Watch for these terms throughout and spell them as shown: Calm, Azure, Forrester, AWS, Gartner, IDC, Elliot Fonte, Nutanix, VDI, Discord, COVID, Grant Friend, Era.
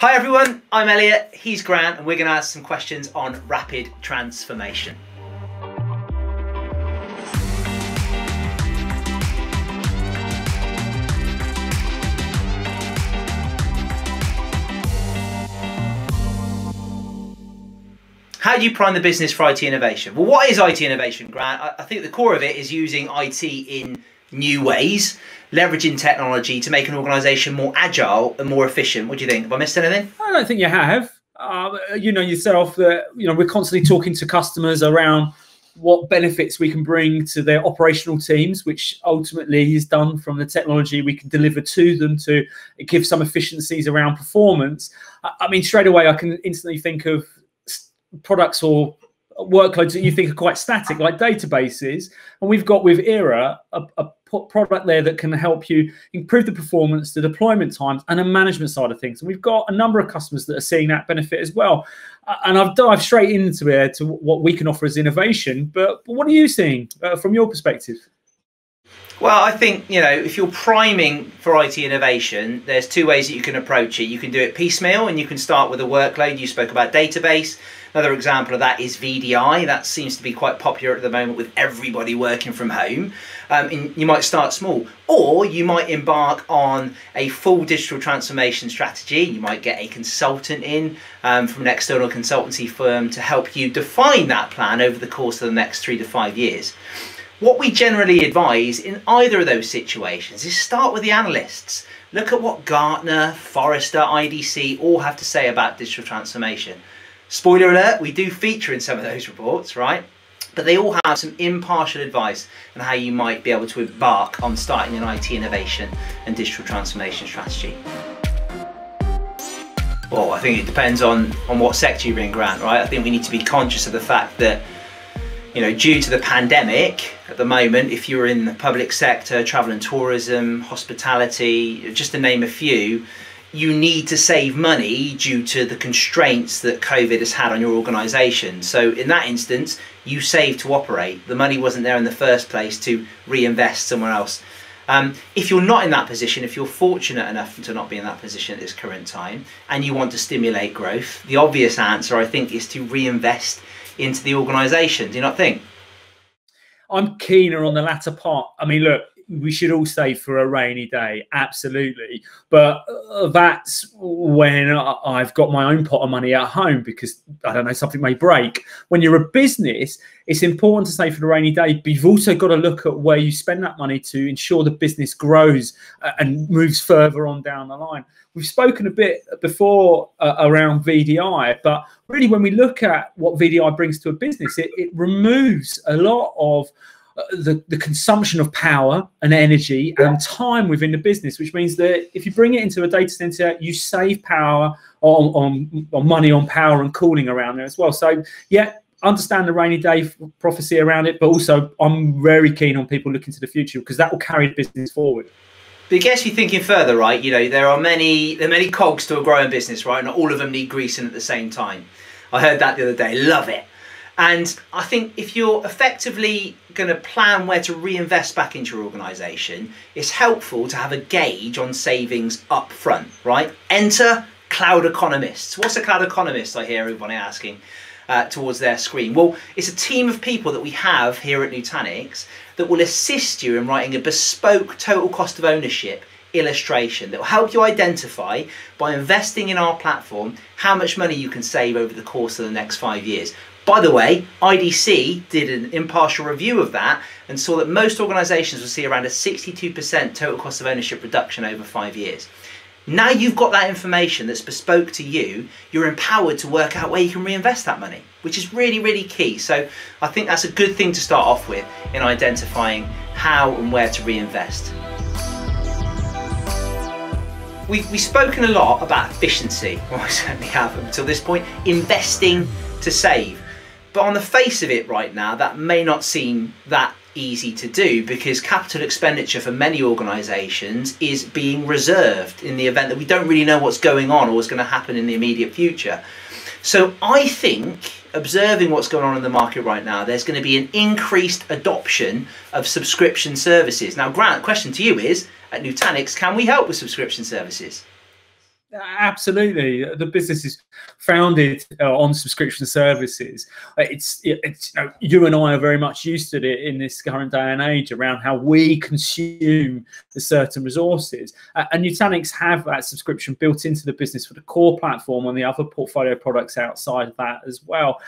Hi everyone, I'm Elliot, he's Grant, and we're going to ask some questions on rapid transformation. How do you prime the business for IT innovation? Well, what is IT innovation, Grant? I think the core of it is using IT in new ways, leveraging technology to make an organisation more agile and more efficient. What do you think? Have I missed anything? I don't think you have. You know yourself that we're constantly talking to customers around what benefits we can bring to their operational teams, which ultimately is done from the technology we can deliver to them to give some efficiencies around performance. I mean, straight away, I can instantly think of products or workloads that you think are quite static, like databases. And we've got with Era a product there that can help you improve the performance, the deployment times, and the management side of things. And we've got a number of customers that are seeing that benefit as well. And I've dived straight into it to what we can offer as innovation. But what are you seeing from your perspective? Well, I think, if you're priming for IT innovation, there's two ways that you can approach it. You can do it piecemeal and you can start with a workload. You spoke about database. Another example of that is VDI. That seems to be quite popular at the moment with everybody working from home. And you might start small, or you might embark on a full digital transformation strategy. You might get a consultant in from an external consultancy firm to help you define that plan over the course of the next 3 to 5 years. What we generally advise in either of those situations is start with the analysts. Look at what Gartner, Forrester, IDC all have to say about digital transformation. Spoiler alert, we do feature in some of those reports, right? But they all have some impartial advice on how you might be able to embark on starting an IT innovation and digital transformation strategy. Well, I think it depends on what sector you're in, Grant, right? I think we need to be conscious of the fact that due to the pandemic at the moment, if you're in the public sector, travel and tourism, hospitality, just to name a few, you need to save money due to the constraints that COVID has had on your organisation. So in that instance, you save to operate. The money wasn't there in the first place to reinvest somewhere else. If you're not in that position, if you're fortunate enough to not be in that position at this current time, and you want to stimulate growth, the obvious answer, I think, is to reinvest into the organisation. Do you not think? I'm keener on the latter part. I mean, look, we should all save for a rainy day, absolutely. But that's when I've got my own pot of money at home because, I don't know, something may break. When you're a business, it's important to save for the rainy day, but you've also got to look at where you spend that money to ensure the business grows and moves further on down the line. We've spoken a bit before around VDI, but really when we look at what VDI brings to a business, it removes a lot of the consumption of power and energy and time within the business, which means that if you bring it into a data center, you save power on money on power and cooling around there as well. So yeah, understand the rainy day prophecy around it, but also I'm very keen on people looking to the future because that will carry the business forward. But it gets you thinking further, right? There are many cogs to a growing business, right? And all of them need greasing at the same time. I heard that the other day. Love it. And I think if you're effectively going to plan where to reinvest back into your organisation, it's helpful to have a gauge on savings up front, right? Enter cloud economists. What's a cloud economist? I hear everybody asking towards their screen. Well, it's a team of people that we have here at Nutanix that will assist you in writing a bespoke total cost of ownership illustration that will help you identify, by investing in our platform, how much money you can save over the course of the next 5 years. By the way, IDC did an impartial review of that and saw that most organisations will see around a 62% total cost of ownership reduction over 5 years. Now you've got that information that's bespoke to you, you're empowered to work out where you can reinvest that money, which is really, really key. So I think that's a good thing to start off with in identifying how and where to reinvest. We've spoken a lot about efficiency, well, I certainly have until this point, investing to save. But on the face of it right now, that may not seem that easy to do because capital expenditure for many organisations is being reserved in the event that we don't really know what's going on or what's going to happen in the immediate future. So I think, observing what's going on in the market right now, there's going to be an increased adoption of subscription services. Now, Grant, question to you is, at Nutanix, can we help with subscription services? Absolutely, the business is founded on subscription services. It's you and I are very much used to it in this current day and age around how we consume certain resources. And Nutanix have that subscription built into the business for the core platform and the other portfolio products outside of that as well.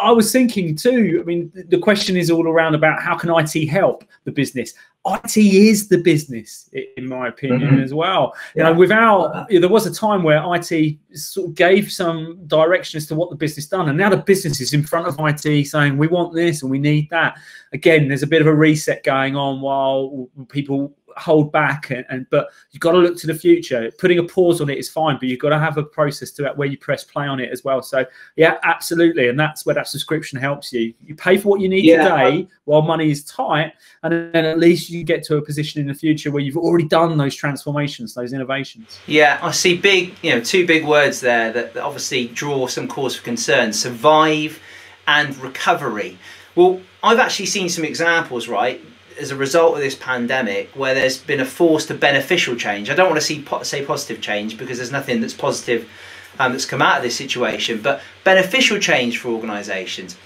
I was thinking too. I mean, the question is all around about how can IT help the business. IT is the business, in my opinion, as well. Yeah. You know, there was a time where IT sort of gave some direction as to what the business done, and now the business is in front of IT saying we want this and we need that. Again, there's a bit of a reset going on while people hold back, but you've got to look to the future. Putting a pause on it is fine, but you've got to have a process to that where you press play on it as well. So yeah, absolutely, and that's where that subscription helps you. You pay for what you need today while money is tight, and then at least you get to a position in the future where you've already done those transformations, those innovations. Yeah, I see two big words there that obviously draw some cause for concern: survive and recovery. Well, I've actually seen some examples, right, as a result of this pandemic, where there's been a forced to beneficial change. I don't want to say positive change, because there's nothing that's positive that's come out of this situation, but beneficial change for organisations.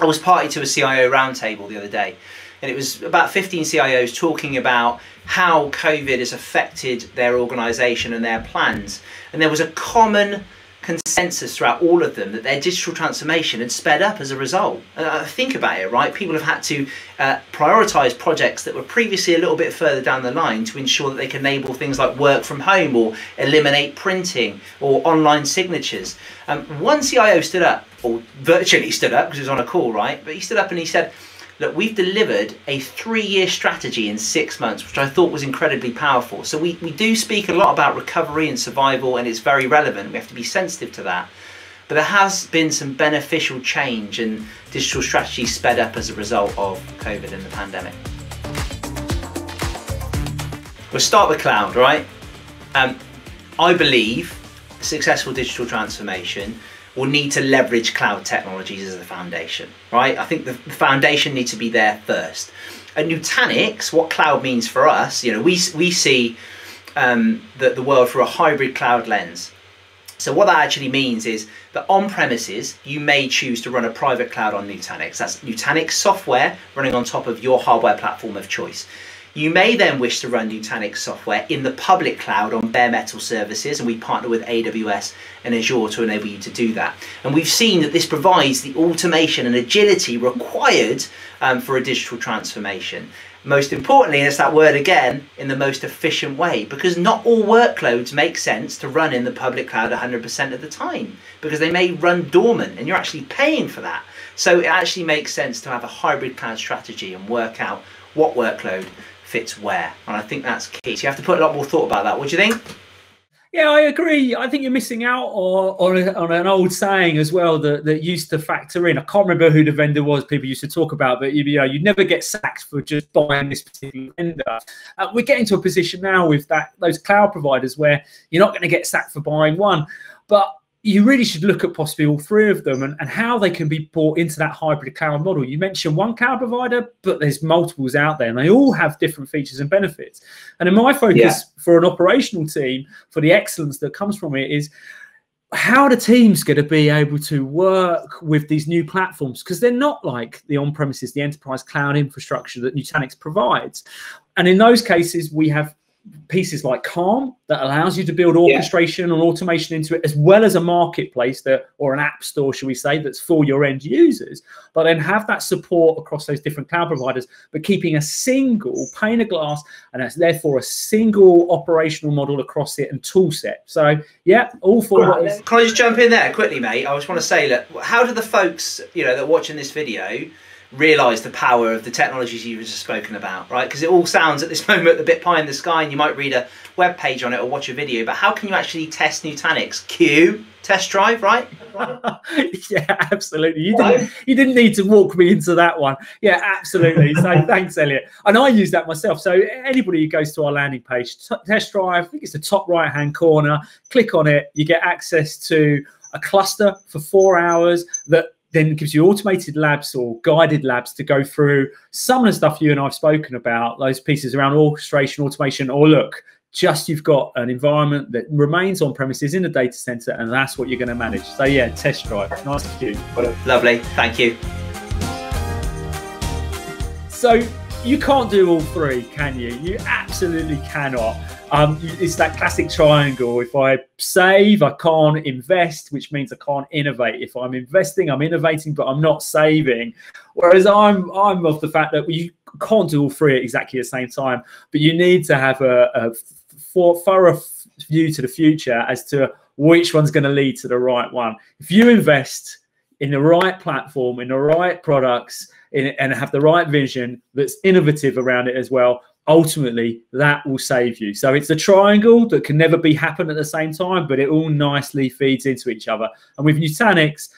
I was party to a CIO roundtable the other day, and it was about 15 CIOs talking about how COVID has affected their organisation and their plans. And there was a common consensus throughout all of them that their digital transformation had sped up as a result. And think about it, right? People have had to prioritise projects that were previously a little bit further down the line to ensure that they can enable things like work from home or eliminate printing or online signatures. One CIO stood up, or virtually stood up because he was on a call, right? But he stood up and he said, look, we've delivered a 3-year strategy in 6 months, which I thought was incredibly powerful. So we do speak a lot about recovery and survival, and it's very relevant. We have to be sensitive to that. But there has been some beneficial change, and digital strategy sped up as a result of COVID and the pandemic. We'll start with cloud, right? I believe successful digital transformation will need to leverage cloud technologies as a foundation, right? I think the foundation needs to be there first. At Nutanix, what cloud means for us, we see the world through a hybrid cloud lens. So what that actually means is that on premises, you may choose to run a private cloud on Nutanix. That's Nutanix software running on top of your hardware platform of choice. You may then wish to run Nutanix software in the public cloud on bare metal services, and we partner with AWS and Azure to enable you to do that. And we've seen that this provides the automation and agility required for a digital transformation. Most importantly, it's that word again, in the most efficient way, because not all workloads make sense to run in the public cloud 100% of the time, because they may run dormant and you're actually paying for that. So it actually makes sense to have a hybrid cloud strategy and work out what workload fits where, and I think that's key. So you have to put a lot more thought about that. What do you think? Yeah, I agree. I think you're missing out on an old saying as well that used to factor in. I can't remember who the vendor was people used to talk about, but you'd never get sacked for just buying this particular vendor. We're getting to a position now with those cloud providers where you're not going to get sacked for buying one, but you really should look at possibly all three of them and how they can be brought into that hybrid cloud model. You mentioned one cloud provider, but there's multiples out there, and they all have different features and benefits. And in my focus for an operational team, for the excellence that comes from it, is how are the teams going to be able to work with these new platforms? Because they're not like the on-premises, the enterprise cloud infrastructure that Nutanix provides. And in those cases, we have pieces like Calm that allows you to build orchestration and automation into it, as well as a marketplace or an app store, shall we say, that's for your end users, but then have that support across those different cloud providers, but keeping a single pane of glass and therefore a single operational model across it and tool set. So yeah, all for what. Can I just jump in there quickly, mate? I just want to say, look, how do the folks that are watching this video realise the power of the technologies you've just spoken about, right? Because it all sounds at this moment a bit pie in the sky, and you might read a web page on it or watch a video, but how can you actually test Nutanix? Test drive, right? Yeah, absolutely. You didn't need to walk me into that one. Yeah, absolutely. So thanks, Elliot. And I use that myself. So anybody who goes to our landing page, test drive, I think it's the top right-hand corner, click on it, you get access to a cluster for 4 hours that then gives you automated labs or guided labs to go through some of the stuff you and I've spoken about, those pieces around orchestration, automation, or look, just you've got an environment that remains on premises in the data center, and that's what you're going to manage. So yeah, test drive. Nice to you. Lovely. Thank you. So you can't do all three, can you? You absolutely cannot. It's that classic triangle. If I save, I can't invest, which means I can't innovate. If I'm investing, I'm innovating, but I'm not saving. Whereas I'm of the fact that you can't do all three at exactly the same time, but you need to have a thorough view to the future as to which one's going to lead to the right one. If you invest in the right platform, in the right products, and have the right vision that's innovative around it as well, ultimately that will save you. So it's a triangle that can never be happened at the same time, but it all nicely feeds into each other. And with Nutanix,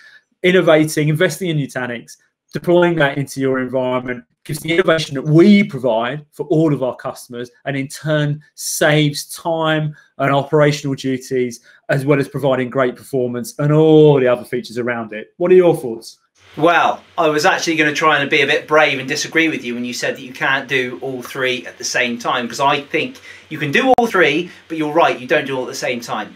innovating, investing in Nutanix, deploying that into your environment gives the innovation that we provide for all of our customers, and in turn saves time and operational duties, as well as providing great performance and all the other features around it. What are your thoughts? Well, I was actually going to try and be a bit brave and disagree with you when you said that you can't do all three at the same time, because I think you can do all three, but you're right, you don't do all at the same time.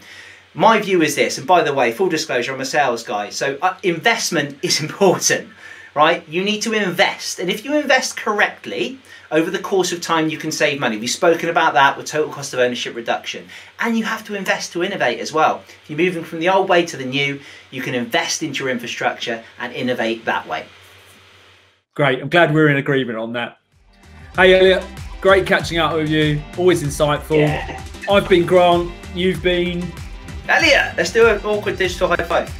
My view is this, and by the way, full disclosure, I'm a sales guy, so investment is important. Right? You need to invest, and if you invest correctly over the course of time, you can save money. We've spoken about that with total cost of ownership reduction, and you have to invest to innovate as well. If you're moving from the old way to the new, you can invest into your infrastructure and innovate that way. Great. I'm glad we're in agreement on that. Hey, Elliot, great catching up with you. Always insightful. Yeah. I've been Grant. You've been Elliot. Let's do an awkward digital high five.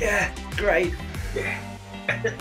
Yeah. Great. Yeah.